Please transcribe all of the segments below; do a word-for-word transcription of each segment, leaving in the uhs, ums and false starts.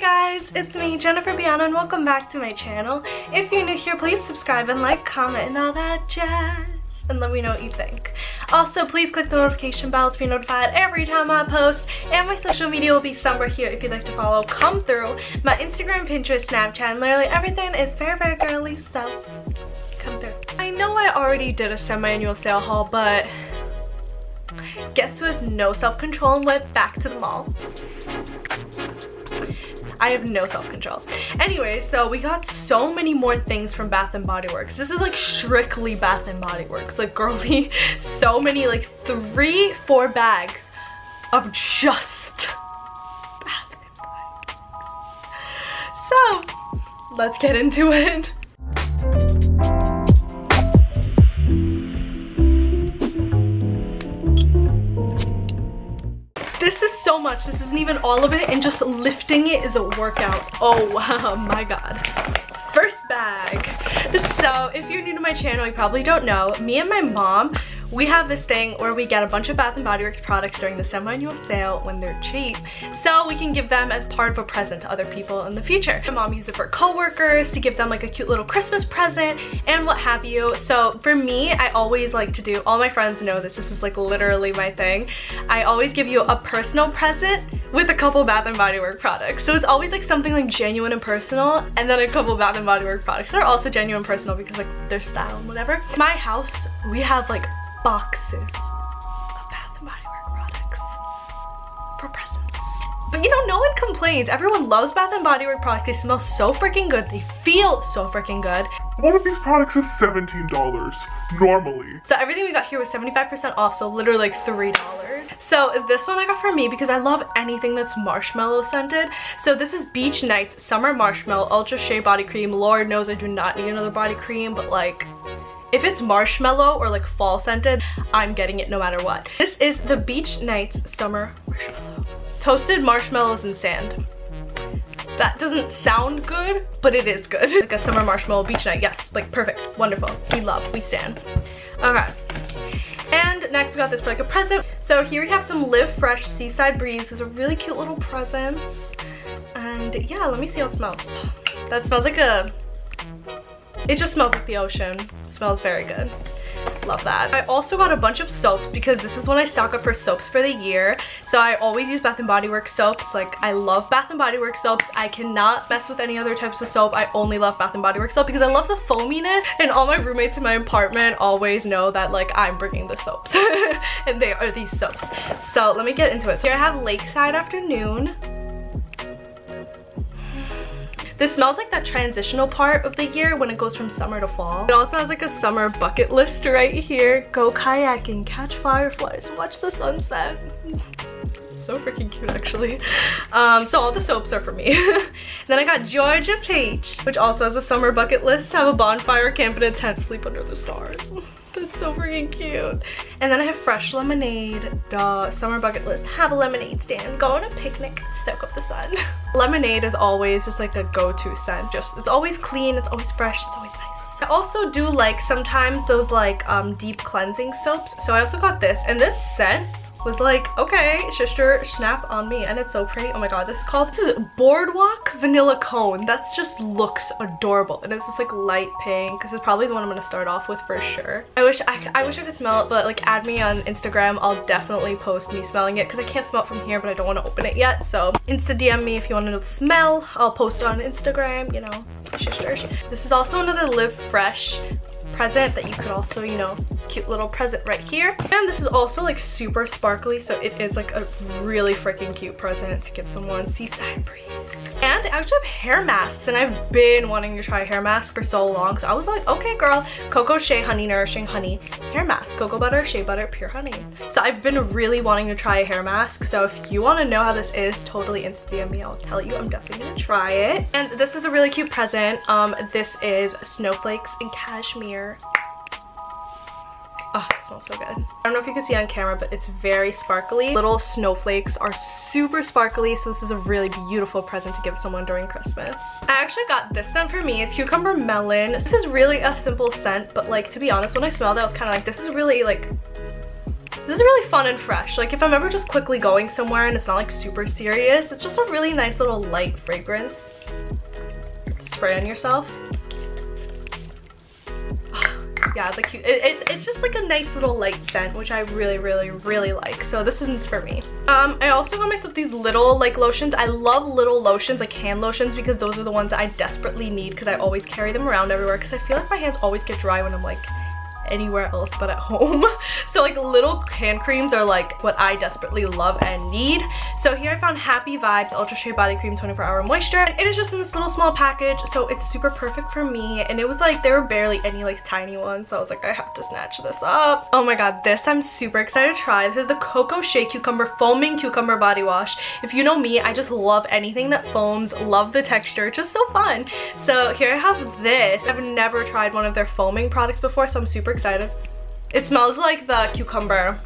Hey guys, it's me, Jennifer Bianna, and welcome back to my channel. If you're new here, please subscribe and like, comment, and all that jazz, and let me know what you think. Also, please click the notification bell to be notified every time I post, and my social media will be somewhere here if you'd like to follow. Come through. My Instagram, Pinterest, Snapchat, and literally everything is very, very girly, so come through. I know I already did a semi-annual sale haul, but guess who has no self-control and went back to the mall? I have no self-control. Anyway, so we got so many more things from Bath and Body Works. This is like strictly Bath and Body Works. Like, girly, so many, like three, four bags of just Bath and Body Works. So, let's get into it. This is so much. This isn't even all of it, and just lifting it is a workout. Oh wow, my god. First bag. So if you're new to my channel, you probably don't know. Me and my mom, we have this thing where we get a bunch of Bath and Body Works products during the semi-annual sale when they're cheap, so we can give them as part of a present to other people in the future. My mom uses it for coworkers, to give them like a cute little Christmas present and what have you. So for me, I always like to do, all my friends know this, this is like literally my thing. I always give you a personal present with a couple Bath and Body Works products. So it's always like something like genuine and personal, and then a couple Bath and Body Works products. They're also genuine and personal because like their style and whatever. My house, we have like boxes of Bath and Body Works products for presents. But you know, no one complains. Everyone loves Bath and Body Works products. They smell so freaking good. They feel so freaking good. One of these products is seventeen dollars normally. So everything we got here was seventy-five percent off, so literally like three dollars. So this one I got for me because I love anything that's marshmallow scented. So this is Beach Nights Summer Marshmallow Ultra Shea Body Cream. Lord knows I do not need another body cream, but like, if it's marshmallow or like fall scented, I'm getting it no matter what. This is the Beach Nights Summer Marshmallow. Toasted marshmallows and sand. That doesn't sound good, but it is good. Like a summer marshmallow beach night, yes, like perfect, wonderful. We love, we stand. Okay, and next we got this for like a present. So here we have some Live Fresh Seaside Breeze. These are really cute little presents. And yeah, let me see how it smells. That smells like a, it just smells like the ocean. Smells very good. Love that. I also got a bunch of soaps because this is when I stock up for soaps for the year. So I always use Bath and Body Works soaps. Like, I love Bath and Body Works soaps. I cannot mess with any other types of soap. I only love Bath and Body Works soap because I love the foaminess, and all my roommates in my apartment always know that like I'm bringing the soaps and they are these soaps. So let me get into it. So here I have Lakeside Afternoon. This smells like that transitional part of the year when it goes from summer to fall. It also has like a summer bucket list right here. Go kayaking, catch fireflies, watch the sunset. So freaking cute actually. Um, so all the soaps are for me. Then I got Georgia Peach, which also has a summer bucket list. Have a bonfire, camp in a tent, sleep under the stars. That's so freaking cute. And then I have Fresh Lemonade, duh, summer bucket list, have a lemonade stand, go on a picnic, soak up the sun. Lemonade is always just like a go-to scent. Just, it's always clean, it's always fresh, it's always nice. I also do like sometimes those like um, deep cleansing soaps. So I also got this, and this scent was like, okay, sister, snap on me, and it's so pretty. Oh my god, this is called, this is Boardwalk Vanilla Cone. That's just looks adorable, and it's this like light pink. This is probably the one I'm gonna start off with for sure. I wish I, I wish I could smell it, but like add me on Instagram. I'll definitely post me smelling it because I can't smell it from here, but I don't want to open it yet. So Insta D M me if you want to know the smell. I'll post it on Instagram, you know, sister. This is also another Live Fresh present that you could also, you know, cute little present right here. And this is also like super sparkly, so it is like a really freaking cute present to give someone. Seaside Breeze. And I actually have hair masks, and I've been wanting to try hair masks for so long, so I was like, okay girl, Cocoa Shea Honey Nourishing Honey Hair Mask, cocoa butter, shea butter, pure honey. So I've been really wanting to try a hair mask, so if you want to know how this is, totally Insta D M me, I'll tell you. I'm definitely gonna try it. And this is a really cute present. Um, this is Snowflakes and Cashmere. Oh, it smells so good. I don't know if you can see on camera, but it's very sparkly. Little snowflakes are super sparkly, so this is a really beautiful present to give someone during Christmas. I actually got this scent for me. It's Cucumber Melon. This is really a simple scent, but like, to be honest, when I smelled it, I was kind of like, this is really like, This is really fun and fresh. Like if I'm ever just quickly going somewhere and it's not like super serious, it's just a really nice little light fragrance to spray on yourself. Yeah, it's like, it, it, it's just like a nice little light scent, which I really, really, really like. So this one's for me. Um, I also got myself these little like lotions. I love little lotions, like hand lotions, because those are the ones that I desperately need because I always carry them around everywhere because I feel like my hands always get dry when I'm like anywhere else but at home. So like little hand creams are like what I desperately love and need. So here I found Happy Vibes Ultra Shea Body Cream twenty-four hour Moisture. And it is just in this little small package, so it's super perfect for me. And it was like, there were barely any like tiny ones, so I was like, I have to snatch this up. Oh my god, this I'm super excited to try. This is the Cocoa Shea Cucumber Foaming Cucumber Body Wash. If you know me, I just love anything that foams, love the texture, it's just so fun. So here I have this. I've never tried one of their foaming products before, so I'm super excited. Excited. It smells like the cucumber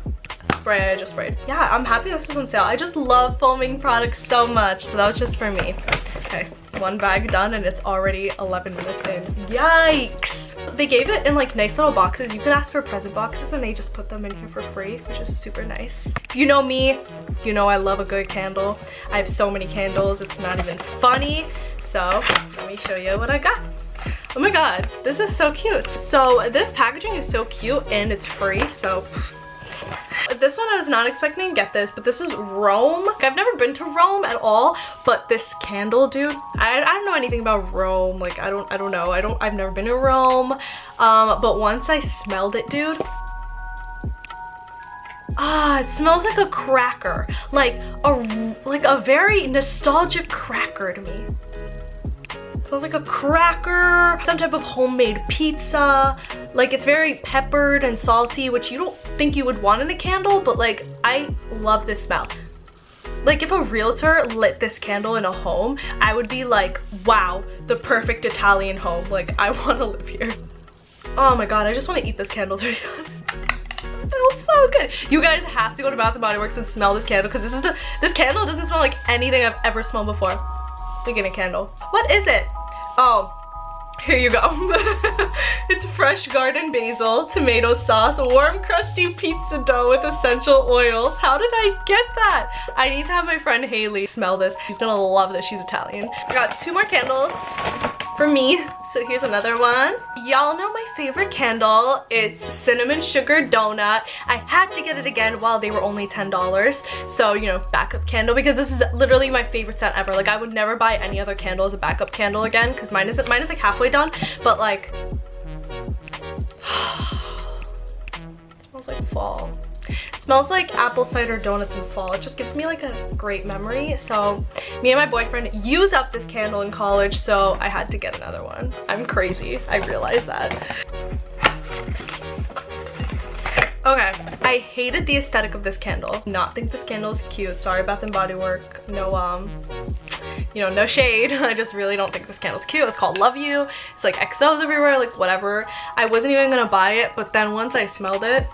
spray I just sprayed. Yeah, I'm happy this was on sale. I just love foaming products so much, so that was just for me. Okay, one bag done and it's already eleven minutes in. Yikes! They gave it in like nice little boxes. You could ask for present boxes and they just put them in here for free, which is super nice. If you know me, you know I love a good candle. I have so many candles, it's not even funny. So let me show you what I got. Oh my god, this is so cute. So this packaging is so cute and it's free, so this one I was not expecting to get this, but this is Rome. Like, I've never been to Rome at all, but this candle, dude, I, I don't know anything about Rome. Like I don't I don't know. I don't I've never been to Rome. Um, but once I smelled it, dude. Ah, it smells like a cracker. Like a like a very nostalgic cracker to me. Smells like a cracker, some type of homemade pizza. Like it's very peppered and salty, which you don't think you would want in a candle, but like I love this smell. Like if a realtor lit this candle in a home, I would be like, wow, the perfect Italian home. Like I want to live here. Oh my god, I just want to eat this candle. It smells so good. You guys have to go to Bath and Body Works and smell this candle because this is the this candle doesn't smell like anything I've ever smelled before. Look at a candle. What is it? Oh, here you go. It's fresh garden basil, tomato sauce, warm crusty pizza dough with essential oils. How did I get that? I need to have my friend Haley smell this. She's gonna love this, she's Italian. I got two more candles for me. So here's another one. Y'all know my favorite candle. It's Cinnamon Sugar Donut. I had to get it again while they were only ten dollars. So, you know, backup candle, because this is literally my favorite scent ever. Like I would never buy any other candle as a backup candle again, because mine is, mine is like halfway done, but like, it smells like fall. It smells like apple cider donuts in fall. It just gives me like a great memory. So me and my boyfriend used up this candle in college, so I had to get another one. I'm crazy, I realize that. Okay, I hated the aesthetic of this candle. Not think this candle is cute. Sorry, Bath and Body Works. No, um, you know, no shade. I just really don't think this candle's cute. It's called Love You. It's like X Os everywhere, like whatever. I wasn't even gonna buy it, but then once I smelled it,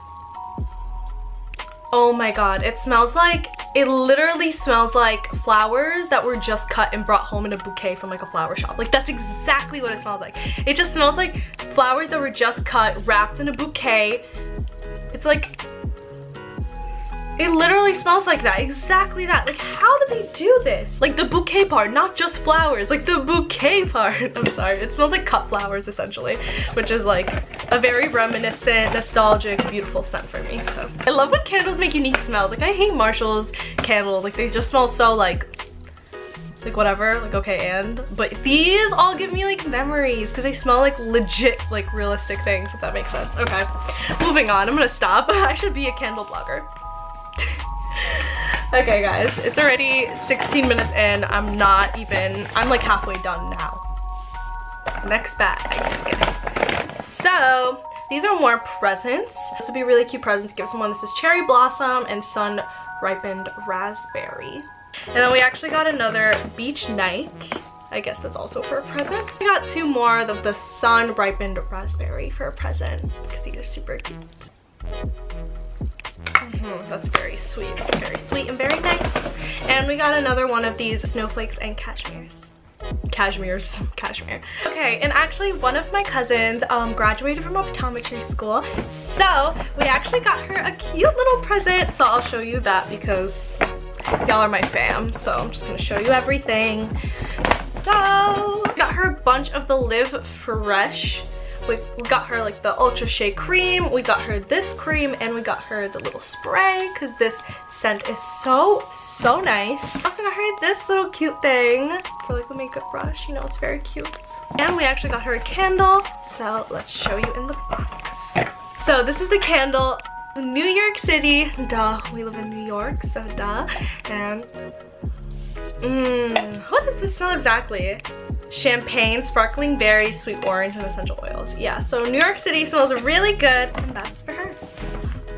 oh my god, it smells like, it literally smells like flowers that were just cut and brought home in a bouquet from like a flower shop. Like that's exactly what it smells like. It just smells like flowers that were just cut, wrapped in a bouquet. It's like, it literally smells like that, exactly that. Like how do they do this? Like the bouquet part, not just flowers, like the bouquet part. I'm sorry, it smells like cut flowers essentially, which is like a very reminiscent, nostalgic, beautiful scent for me. So I love when candles make unique smells. Like I hate Marshall's candles, like they just smell so like, like whatever, like okay and. But these all give me like memories because they smell like legit, like realistic things, if that makes sense. Okay, moving on, I'm gonna stop. I should be a candle blogger. Okay guys, it's already sixteen minutes in. I'm not even, I'm like halfway done now. Next bag. So these are more presents. This would be a really cute present to give someone. This is Cherry Blossom and Sun Ripened Raspberry. And then we actually got another Beach Night. I guess that's also for a present. I got two more of the Sun Ripened Raspberry for a present because these are super cute. Mm-hmm, that's very sweet. That's very sweet and very nice. And we got another one of these Snowflakes and Cashmeres. Cashmere's cashmere. Okay, and actually one of my cousins um, graduated from optometry school, so we actually got her a cute little present. So I'll show you that because y'all are my fam, so I'm just gonna show you everything. So we got her a bunch of the Live Fresh. We got her like the Ultra Shea cream, we got her this cream, and we got her the little spray because this scent is so, so nice. Also got her this little cute thing for like the makeup brush, you know, it's very cute. And we actually got her a candle, so let's show you in the box. So this is the candle, New York City, duh, we live in New York, so duh. And, mmm, what does this smell exactly? Champagne, sparkling berries, sweet orange, and essential oils. Yeah, so New York City smells really good, and that's for her.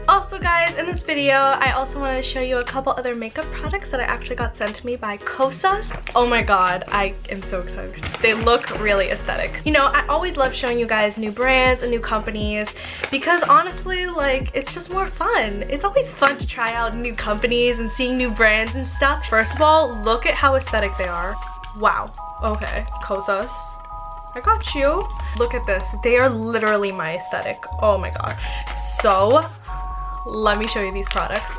Also guys, in this video, I also wanted to show you a couple other makeup products that I actually got sent to me by Kosas. Oh my god, I am so excited. They look really aesthetic. You know, I always love showing you guys new brands and new companies because honestly, like, it's just more fun. It's always fun to try out new companies and seeing new brands and stuff. First of all, look at how aesthetic they are. Wow. Okay, Kosas, I got you. Look at this. They are literally my aesthetic. Oh my god. So, let me show you these products.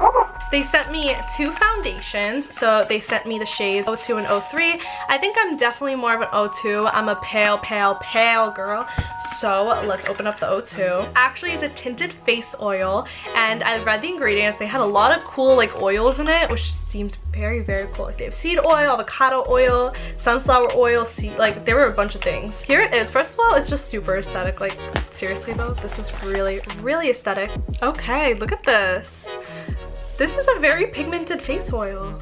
They sent me two foundations. So, they sent me the shades oh two and oh three. I think I'm definitely more of an oh two. I'm a pale, pale, pale girl. So, let's open up the oh two. Actually, it's a tinted face oil. And I read the ingredients. They had a lot of cool, like, oils in it, which seems very, very cool. Like, they have seed oil, avocado oil, sunflower oil, seed, like, there were a bunch of things. Here it is. First of all, it's just super aesthetic. Like, seriously, though, this is really, really aesthetic. Okay, look at this. This is a very pigmented face oil.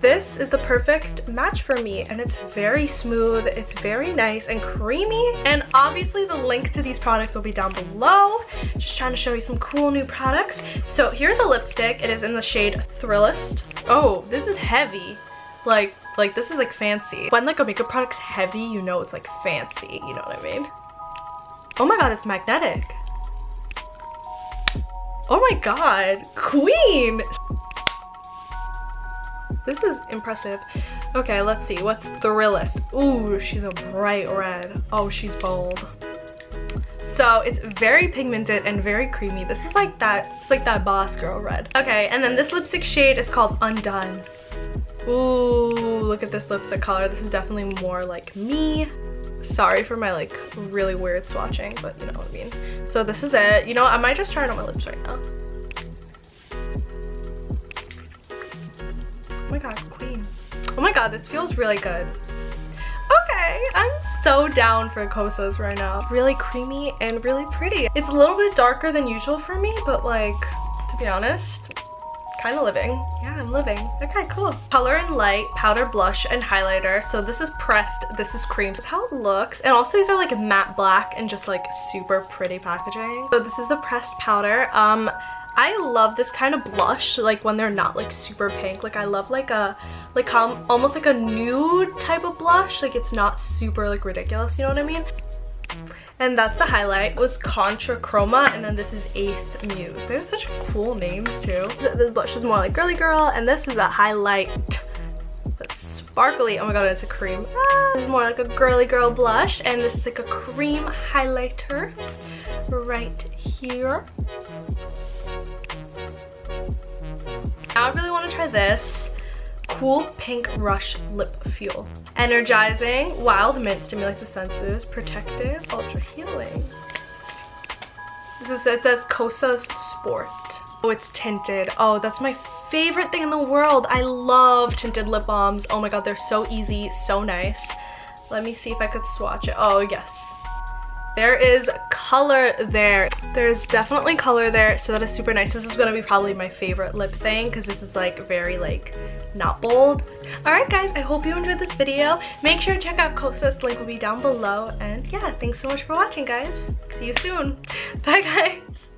This is the perfect match for me, and it's very smooth, it's very nice and creamy, and obviously the link to these products will be down below. Just trying to show you some cool new products. So here's a lipstick. It is in the shade Thrillist. Oh, this is heavy. Like, like this is like fancy. When like a makeup product's heavy, you know it's like fancy, you know what I mean? Oh my god, it's magnetic. Oh my god, queen! This is impressive. Okay, let's see. What's Thrillist? Ooh, she's a bright red. Oh, she's bold. So it's very pigmented and very creamy. This is like that, it's like that boss girl red. Okay, and then this lipstick shade is called Undone. Ooh, look at this lipstick color. This is definitely more like me. Sorry for my like really weird swatching, but you know what I mean. So this is it. You know, I might just try it on my lips right now. Oh my god, queen. Oh my god, this feels really good. Okay, I'm so down for Kosas right now. Really creamy and really pretty. It's a little bit darker than usual for me, but like, to be honest, kind of living. Yeah, I'm living. Okay, cool. Color and Light, powder, blush, and highlighter. So this is pressed, this is cream. This is how it looks. And also these are like matte black and just like super pretty packaging. So this is the pressed powder. Um, I love this kind of blush, like when they're not like super pink. Like I love like a, like um, almost like a nude type of blush. Like it's not super like ridiculous, you know what I mean? And that's the highlight. It was Contra Chroma, and then this is eighth Muse. They have such cool names too. This blush is more like girly girl, and this is a highlight. That's sparkly. Oh my god, it's a cream. Ah, this is more like a girly girl blush, and this is like a cream highlighter right here. Now I really want to try this Cool Pink Rush Lip Fuel. Energizing, wild mint stimulates the senses, protective, ultra healing. This is, it says Kosas Sport. Oh, it's tinted. Oh, that's my favorite thing in the world. I love tinted lip balms. Oh my god, they're so easy, so nice. Let me see if I could swatch it. Oh yes, there is color there. There's definitely color there, so that is super nice. This is gonna be probably my favorite lip thing because this is like very like not bold. Alright guys, I hope you enjoyed this video. Make sure to check out Kosas, link will be down below. And yeah, thanks so much for watching guys. See you soon. Bye guys.